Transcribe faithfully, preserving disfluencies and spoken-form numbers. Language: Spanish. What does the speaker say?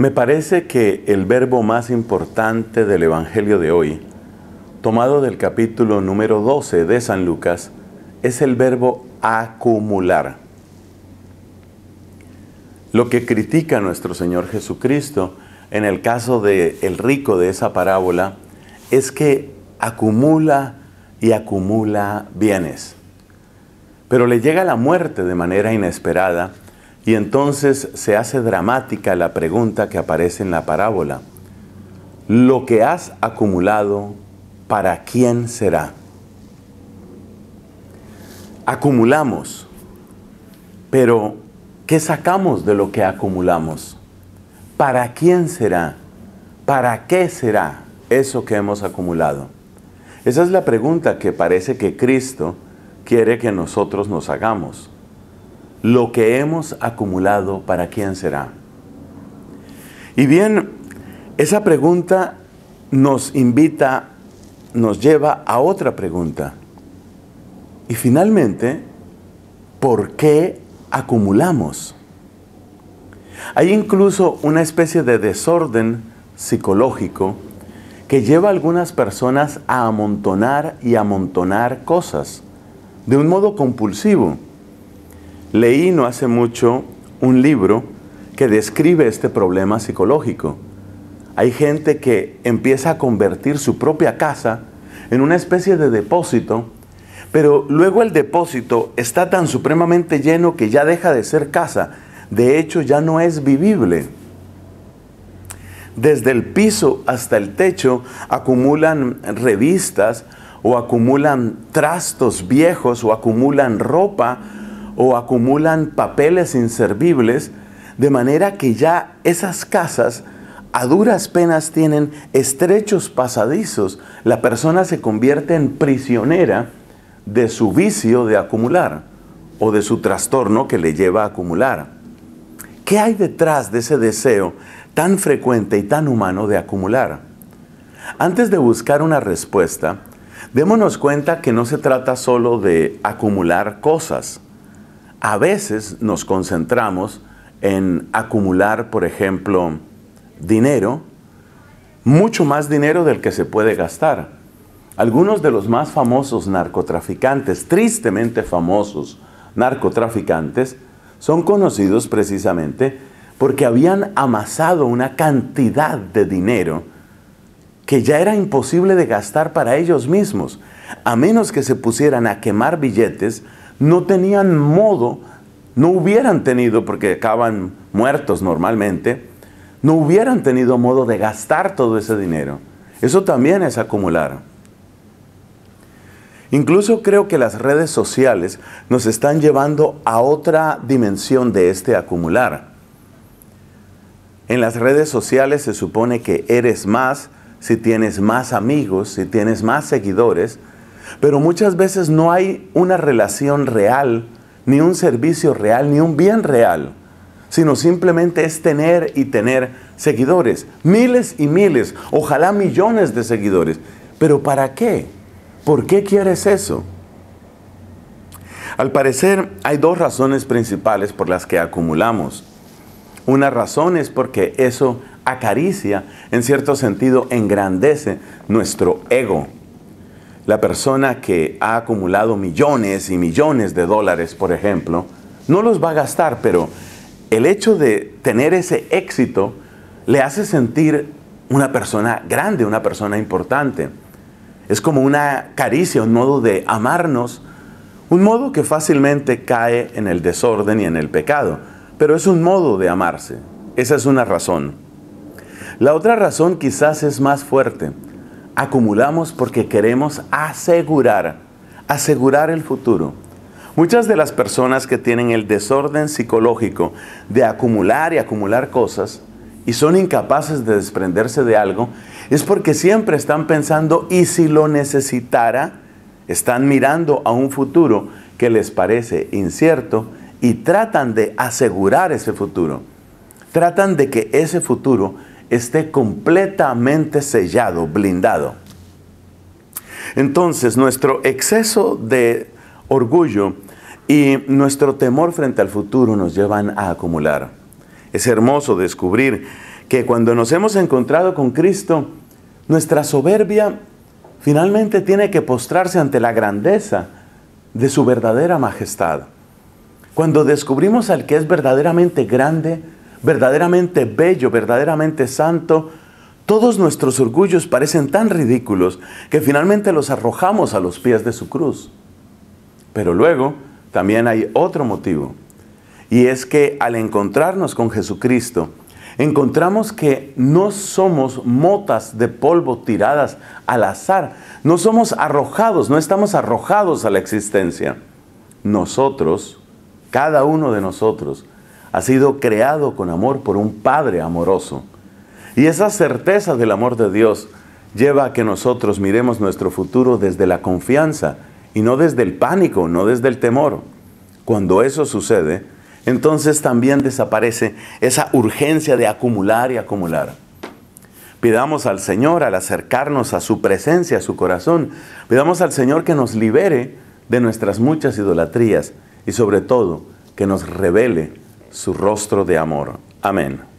Me parece que el verbo más importante del Evangelio de hoy, tomado del capítulo número doce de San Lucas, es el verbo acumular. Lo que critica nuestro Señor Jesucristo en el caso del rico de esa parábola es que acumula y acumula bienes. Pero le llega la muerte de manera inesperada y entonces se hace dramática la pregunta que aparece en la parábola. Lo que has acumulado, ¿para quién será? Acumulamos, pero ¿qué sacamos de lo que acumulamos? ¿Para quién será? ¿Para qué será eso que hemos acumulado? Esa es la pregunta que parece que Cristo quiere que nosotros nos hagamos. Lo que hemos acumulado, ¿para quién será? Y bien, esa pregunta nos invita, nos lleva a otra pregunta. Y finalmente, ¿por qué acumulamos? Hay incluso una especie de desorden psicológico que lleva a algunas personas a amontonar y amontonar cosas de un modo compulsivo. Leí no hace mucho un libro que describe este problema psicológico. Hay gente que empieza a convertir su propia casa en una especie de depósito, pero luego el depósito está tan supremamente lleno que ya deja de ser casa. De hecho, ya no es vivible. Desde el piso hasta el techo acumulan revistas o acumulan trastos viejos o acumulan ropa o acumulan papeles inservibles, de manera que ya esas casas a duras penas tienen estrechos pasadizos. La persona se convierte en prisionera de su vicio de acumular o de su trastorno que le lleva a acumular. ¿Qué hay detrás de ese deseo tan frecuente y tan humano de acumular? Antes de buscar una respuesta, démonos cuenta que no se trata solo de acumular cosas. A veces nos concentramos en acumular, por ejemplo, dinero, mucho más dinero del que se puede gastar. Algunos de los más famosos narcotraficantes, tristemente famosos narcotraficantes, son conocidos precisamente porque habían amasado una cantidad de dinero que ya era imposible de gastar para ellos mismos. A menos que se pusieran a quemar billetes, no tenían modo, no hubieran tenido, porque acaban muertos normalmente, no hubieran tenido modo de gastar todo ese dinero. Eso también es acumular. Incluso creo que las redes sociales nos están llevando a otra dimensión de este acumular. En las redes sociales se supone que eres más si tienes más amigos, si tienes más seguidores, pero muchas veces no hay una relación real, ni un servicio real, ni un bien real, sino simplemente es tener y tener seguidores, miles y miles, ojalá millones de seguidores. ¿Pero para qué? ¿Por qué quieres eso? Al parecer, hay dos razones principales por las que acumulamos. Una razón es porque eso acaricia, en cierto sentido, engrandece nuestro ego. La persona que ha acumulado millones y millones de dólares, por ejemplo, no los va a gastar, pero el hecho de tener ese éxito le hace sentir una persona grande, una persona importante. Es como una caricia, un modo de amarnos, un modo que fácilmente cae en el desorden y en el pecado, pero es un modo de amarse. Esa es una razón. La otra razón quizás es más fuerte. Acumulamos porque queremos asegurar, asegurar el futuro. Muchas de las personas que tienen el desorden psicológico de acumular y acumular cosas y son incapaces de desprenderse de algo, es porque siempre están pensando, ¿y si lo necesitara? Están mirando a un futuro que les parece incierto y tratan de asegurar ese futuro. Tratan de que ese futuro esté completamente sellado, blindado. Entonces, nuestro exceso de orgullo y nuestro temor frente al futuro nos llevan a acumular. Es hermoso descubrir que cuando nos hemos encontrado con Cristo, nuestra soberbia finalmente tiene que postrarse ante la grandeza de su verdadera majestad. Cuando descubrimos al que es verdaderamente grande, verdaderamente bello, verdaderamente santo, todos nuestros orgullos parecen tan ridículos que finalmente los arrojamos a los pies de su cruz. Pero luego también hay otro motivo, y es que al encontrarnos con Jesucristo, encontramos que no somos motas de polvo tiradas al azar, no somos arrojados, no estamos arrojados a la existencia. Nosotros, cada uno de nosotros, ha sido creado con amor por un Padre amoroso. Y esa certeza del amor de Dios lleva a que nosotros miremos nuestro futuro desde la confianza y no desde el pánico, no desde el temor. Cuando eso sucede, entonces también desaparece esa urgencia de acumular y acumular. Pidamos al Señor, al acercarnos a su presencia, a su corazón, pidamos al Señor que nos libere de nuestras muchas idolatrías y sobre todo que nos revele su rostro de amor. Amén.